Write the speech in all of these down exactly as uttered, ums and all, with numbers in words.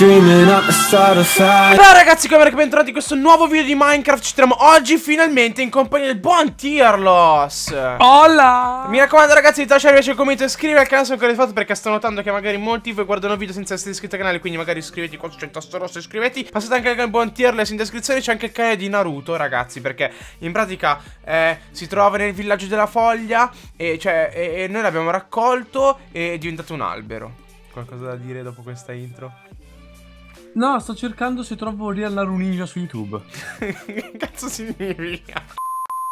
Ciao ragazzi, come bentornati in questo nuovo video di Minecraft. Ci troviamo oggi finalmente in compagnia del buon Tearless. Hola! Mi raccomando ragazzi di lasciare un piace, commento e iscrivervi al canale se ancora l'avete fatto, perché sto notando che magari molti di voi guardano video senza essere iscritti al canale. Quindi magari iscriviti, qua c'è il tasto rosso iscriviti. Passate anche al canale buon Tearless, in descrizione c'è anche il canale di Naruto ragazzi, perché in pratica eh, si trova nel villaggio della foglia e, cioè, e, e noi l'abbiamo raccolto e è diventato un albero. Qualcosa da dire dopo questa intro? No, sto cercando se trovo lì alla Runinja su YouTube. Che cazzo significa?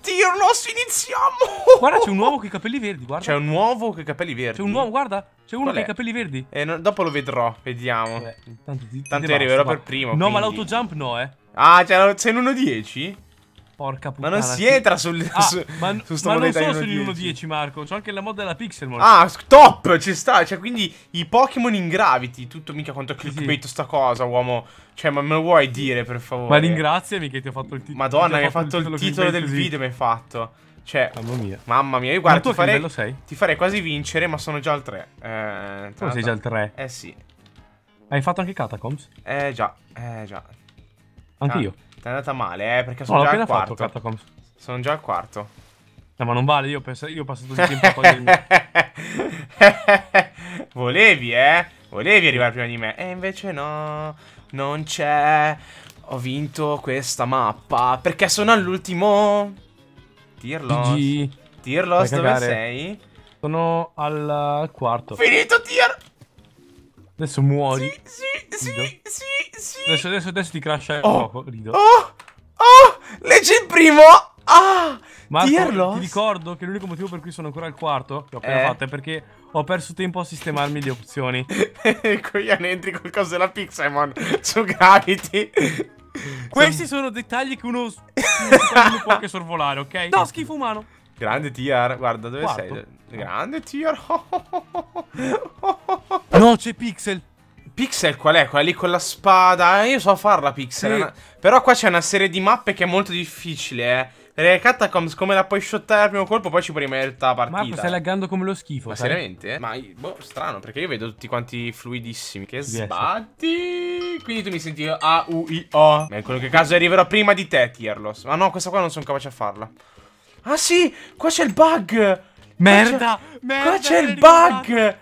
Tearless, iniziamo! Guarda, c'è un uomo con i capelli verdi, guarda. C'è un uovo con i capelli verdi. C'è un uomo, guarda. C'è uno con i capelli verdi. Eh, no, dopo lo vedrò, vediamo. Beh, tanto ti, ti tanto arriverò per primo. No, quindi. Ma l'autojump no, eh. Ah, c'è l'uno dieci? Porca puttana. Ma non si entra sul, ah, su, ma, su sta ma moneta. Non sono sull'uno dieci, Marco. C'ho anche la mod della Pixelmon. Ah, top, ci sta. Cioè, quindi i Pokémon in Gravity. Tutto, mica quanto clickbait, sì, sta cosa, uomo. Cioè, ma me lo vuoi dire, per favore? Ma ringraziami che ti ho fatto il titolo. Madonna, mi hai fatto il titolo, il titolo del video, mi hai fatto. Cioè, mamma mia. Mamma mia, io guarda, ti farei, sei? ti farei quasi vincere, ma sono già al tre. Eh, tu sei già al tre? Eh sì. Hai fatto anche Catacombs? Eh già, eh già. Anche ah. io. È andata male, eh, perché sono no, già al quarto. Fatto, sono già al quarto. No, ma non vale, io, io ho passato il tempo a togliermi. Volevi, eh? Volevi arrivare prima di me. E invece no, non c'è. Ho vinto questa mappa perché sono all'ultimo. Tearless, Tearless, dove sei? Sono al quarto. Finito Tear. Adesso muori. Sì, sì, Rido. sì, sì. Sì. Adesso, adesso, adesso ti crasha il oh. gioco, rido. Oh, oh, leggi il primo. Ah, Marco, Tearless, ti ricordo che l'unico motivo per cui sono ancora al quarto, che ho appena eh. fatto, è perché ho perso tempo a sistemarmi le opzioni. Coglione, entri col coso della Pixelmon su Gravity. Questi sono dettagli che uno, uno può anche sorvolare, ok? No, schifo umano. Grande Tear, guarda dove quarto. sei. Grande Tear. No, c'è Pixel. Pixel qual è? Quella lì con la spada. Io so farla Pixel, sì. una... Però qua c'è una serie di mappe che è molto difficile, eh. Perché Catacombs, come la puoi shottare al primo colpo, poi ci puoi rimettere la partita. Ma stai laggando come lo schifo. Ma sai? Seriamente? Eh? Ma boh, strano, perché io vedo tutti quanti fluidissimi. Che sbatti. Quindi tu mi senti A U I O. Ma in qualche caso arriverò prima di te, Tearless. Ma no, questa qua non sono capace a farla. Ah sì, qua c'è il bug. Merda. Qua c'è il bug.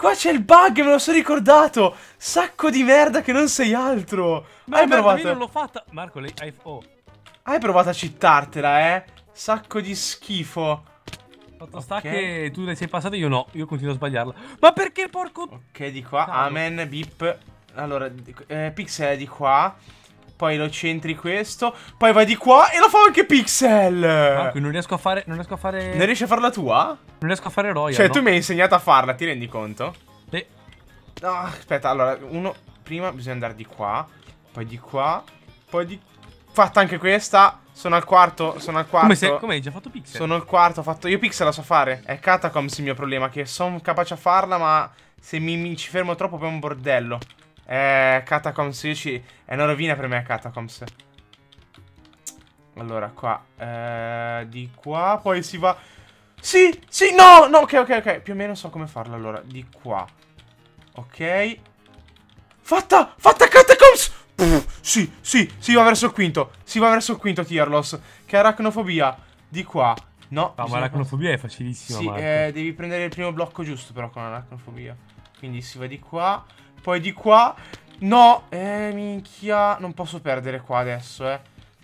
Qua c'è il bug, me lo sono ricordato. Sacco di merda che non sei altro. Ma hai merda, provato? Io non l'ho fatta. Marco, lei hai... Oh. Hai provato a cittartela, eh? Sacco di schifo. Fatto okay. sta che tu ne sei passato, io no. Io continuo a sbagliarla. Ma perché, porco... Ok, di qua. Cavolo. Amen, bip. Allora, eh, Pixel è di qua. Poi lo centri questo. Poi vai di qua e lo fa anche Pixel. Marco, non riesco a fare... Non riesco a fare... Non riesci a farla tua? Non riesco a fare Royal. Cioè no? Tu mi hai insegnato a farla, ti rendi conto? Sì. No, aspetta, allora uno... Prima bisogna andare di qua. Poi di qua. Poi di... Fatta anche questa. Sono al quarto. Sono al quarto. Come, sei, come hai già fatto Pixel? Sono al quarto, ho fatto... Io Pixel la so fare. È Catacombs il mio problema, che sono capace a farla, ma se mi, mi ci fermo troppo poi è un bordello. Eh, Catacombs, io ci... È una rovina per me Catacombs. Allora, qua eh, di qua, poi si va. Sì, sì, no, no, ok, ok, ok. Più o meno so come farlo, allora, di qua. Ok. Fatta, fatta Catacombs. Pff, sì, sì, si va verso il quinto. Si va verso il quinto, Tearless. Che aracnofobia, di qua. No, no, ma l'aracnofobia è facilissima. Sì, eh, devi prendere il primo blocco giusto però con l'aracnofobia. Quindi si va di qua. Poi di qua. No. Eh, minchia. Non posso perdere qua adesso, eh.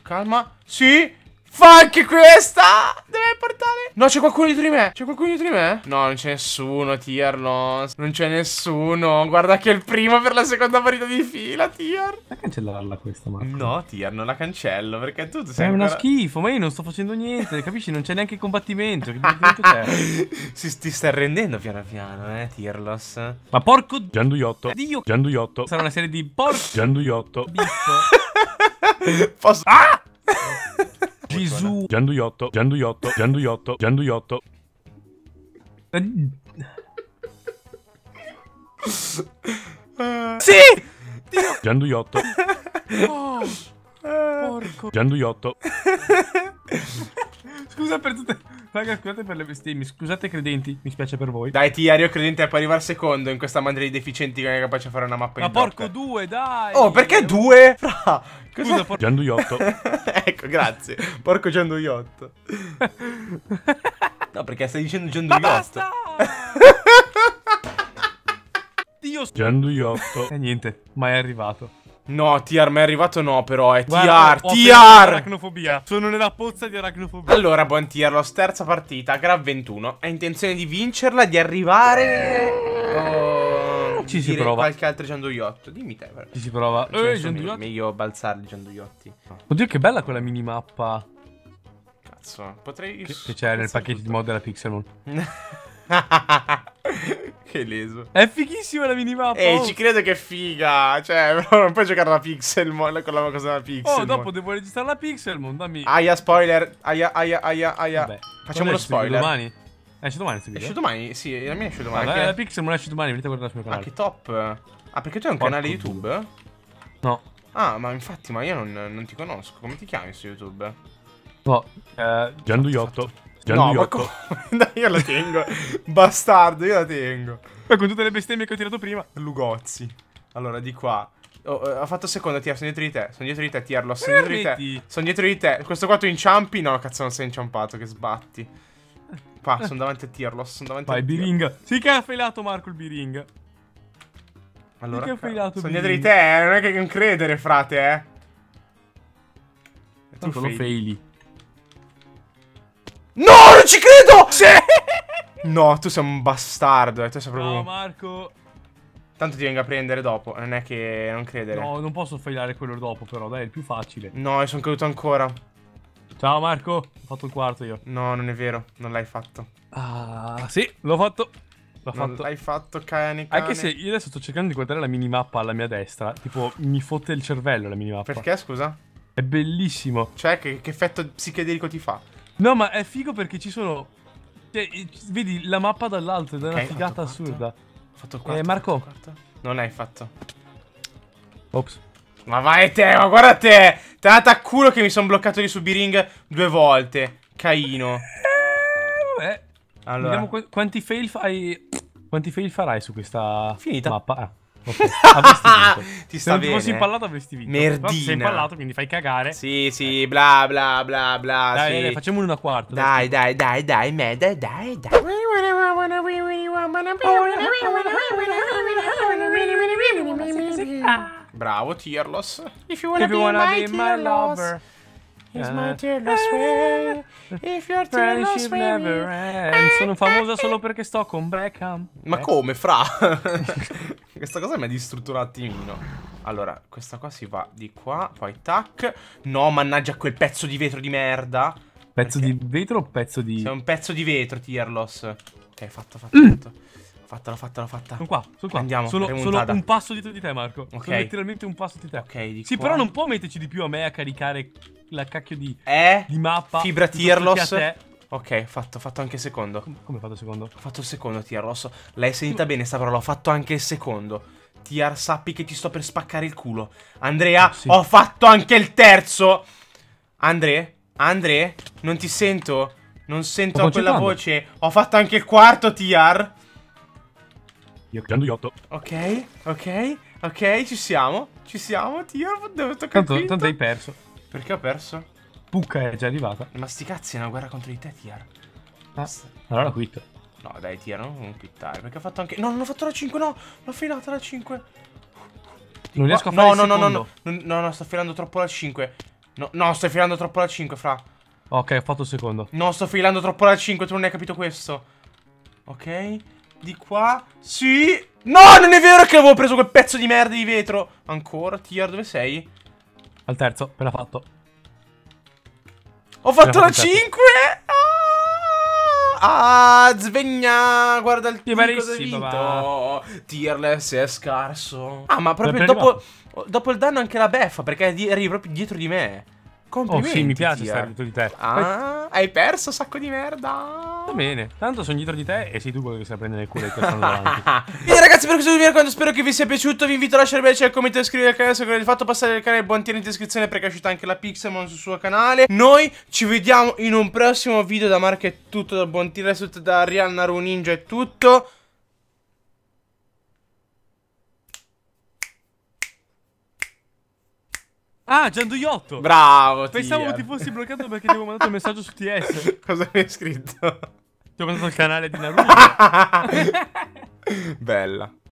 Calma. Sì. Fa anche questa. Dov'è il portale? No, c'è qualcuno dietro di me. C'è qualcuno dietro di me? No, non c'è nessuno, Tearless. Non c'è nessuno. Guarda che è il primo per la seconda partita di fila, Tear. Da cancellarla questa, Marco? No, Tear, non la cancello. Perché tu sei... È ancora... uno schifo. Ma io non sto facendo niente. Capisci? Non c'è neanche il combattimento. Che combattimento c'è? Si, ti sta arrendendo piano piano, eh, Tearless. Ma porco... Gianduiotto. Dio. Gianduiotto. Sarà una serie di... Porco... Gianduiotto. Biffo. Posso... Ah! Gesù. Gianduiotto, Gianduiotto, Gianduiotto, Gianduiotto. Sì! Gianduiotto. Oh, porco. Gianduiotto. Scusa per tutte... plaga, scusate per le bestemmie, scusate credenti, mi spiace per voi. Dai Tiario, credente può arrivare secondo in questa mandria di deficienti che non è capace di fare una mappa. Ma porco due, dai! Oh, perché due? Fra! Scusa, porco Gianduiotto. Ecco, grazie. Porco Gianduiotto. No, perché stai dicendo Gianduiotto. Ma basta! Dio Gianduiotto. E eh, niente, mai arrivato. No, T R, ma è arrivato no, però è T R, T R! Aracnofobia. Sono nella pozza di aracnofobia. Allora, buon T R, la terza partita, Grav ventuno. Ha intenzione di vincerla, di arrivare... Oh, ci si prova. Qualche altro Gianduiotto, dimmi te. Però. Ci si prova. Eh, Gianduiotto. Meglio balzarli Gianduiotti. Oddio, che bella quella minimappa. Cazzo, potrei... Che c'è nel pacchetto di mod della Pixelmon. Che leso. È fighissima la minimappa. Ehi, oh, ci credo che è figa. Cioè, però non puoi giocare la Pixelmon con la cosa da Pixelmon. Oh, dopo devo registrare la Pixelmon, dammi. Aia, spoiler. Aia, aia, aia, aia. Vabbè, facciamo lo spoiler. Domani? Esce domani questo video? Esce domani? Sì, la mia esce domani. Vabbè, la Pixelmon esce domani, venite a guardare sul mio canale. Ah, che top. Ah, perché tu hai un Porco canale YouTube? Due. No. Ah, ma infatti, ma io non, non ti conosco. Come ti chiami su YouTube? No, eh, Gianduiotto. No, ma come? Dai, io la tengo. Bastardo, io la tengo. Ma con tutte le bestemmie che ho tirato prima. Lugozzi. Allora, di qua. Oh, uh, ho fatto secondo, Tier, sono dietro di te. Sono dietro di te, Tearless. Sono dietro di te. Sono dietro di te. Questo qua tu inciampi? No, cazzo, non sei inciampato, che sbatti. Qua, sono davanti a Tearless. Sono davanti. Vai, a biringa. Sì che ha failato Marco il biringa. Allora, sì che ha failato sono dietro di te, eh. Non è che non credere, frate, eh. E tu faili. faili. No, non ci credo! Sì! No, tu sei un bastardo, eh. Tu sei proprio... No, Marco. Tanto ti venga a prendere dopo, non è che... Non credere. No, non posso failare quello dopo, però, dai, è il più facile. No, io sono caduto ancora. Ciao, Marco. Ho fatto il quarto io. No, non è vero, non l'hai fatto. Ah, sì, l'ho fatto. L'ho fatto. L'hai fatto, cane, cane. Anche se io adesso sto cercando di guardare la minimappa alla mia destra. Tipo, mi fotte il cervello la minimappa. Perché, scusa? È bellissimo. Cioè, che, che effetto psichedelico ti fa? No, ma è figo perché ci sono... Cioè, vedi la mappa dall'alto ed è okay, una figata assurda. Ho fatto il quarto. Eh, Marco? Fatto non l'hai fatto. Ops. Ma vai te, ma guarda te! Te data a culo che mi sono bloccato di subiring due volte. Caino. Eh, vabbè. Allora. Vediamo qu quanti fail fai... Quanti fail farai su questa Finita. mappa? Ah. Okay. Ti sta Se non bene. fossi impallato avresti vinto. Merdina. Sei impallato quindi fai cagare. Sì sì, bla bla bla bla. Dai, sì. dai facciamone una quarta. Dai dai dai dai me dai dai dai. Bravo Tearless. If you wanna, If you wanna be, be my, my lover. It's my Tearless way. If your Tearless way never ends. Sono famosa solo perché sto con Beckham. Ma Beckham. come, fra? Questa cosa mi ha distrutto un attimino. Allora, questa qua si va di qua. Poi tac. No, mannaggia quel pezzo di vetro di merda. Pezzo perché? di vetro o pezzo di... Sei un pezzo di vetro, Tearless. Ok, fatto, fatto, mm. fatto Fatta, l'ho fatta, l'ho fatta. Sono qua, sono qua. Andiamo, sono, sono un passo dietro di te, Marco. Okay. Sono letteralmente un passo di te. Ok, di Sì, qua. però non può metterci di più a me a caricare la cacchio di, eh? di mappa. Fibra Tearless. Ok, fatto, fatto anche il secondo. Come, come fatto il secondo? Ho fatto il secondo, Tearless. L'hai sentita bene sta parola, ho fatto anche il secondo. Tiar, sappi che ti sto per spaccare il culo. Andrea, oh, sì. ho fatto anche il terzo. Andre, Andre, non ti sento. Non sento quella voce. Ho fatto anche il quarto, Tiar. Io Gianduiotto. Ok, ok, ok, ci siamo. Ci siamo, Tiar, devo toccare. Tanto, tanto hai perso. Perché ho perso? Pucca è già arrivata. Ma sti cazzi, è una guerra contro di te, Tiar. Ah, allora quit. No, dai, Tiar, non quittare. Perché ho fatto anche... No, non ho fatto la cinque, no. L'ho filata la cinque. Non riesco a fare no, il no, no, no, no, no, no, sto filando troppo la cinque. No, no, sto filando troppo la cinque, fra. Ok, ho fatto il secondo. No, sto filando troppo la cinque, tu non hai capito questo. Ok. Di qua. Sì. No, non è vero che avevo preso quel pezzo di merda di vetro. Ancora, Tiar, dove sei? Al terzo, appena fatto. Ho fatto la cinque. Ah, ah, svegna. Guarda il tiro cosa hai vinto. Tearless è scarso. Ah, ma proprio dopo, dopo il danno anche la beffa, perché eri proprio dietro di me. Complimenti. Oh sì, mi piace tia. stare dietro di te. Ah, hai perso, sacco di merda. Va bene, tanto sono dietro di te e sei tu quello che sta prendendo il culo e te stanno davanti. Quindi ragazzi, per questo video, quando spero che vi sia piaciuto, vi invito a lasciare un bel like, commento e iscrivervi al canale se avete fatto passare il canale. Buon tieni in descrizione perché è uscita anche la Pixelmon sul suo canale. Noi ci vediamo in un prossimo video. Da Mark è tutto, da Buon Tieni, da Real Naru Ninja è tutto. Ah, Gianduiotto! Bravo! Pensavo che ti fossi bloccato perché ti avevo mandato un messaggio su T S. Cosa mi hai scritto? Ti ho mandato il canale di Naruto. Bella.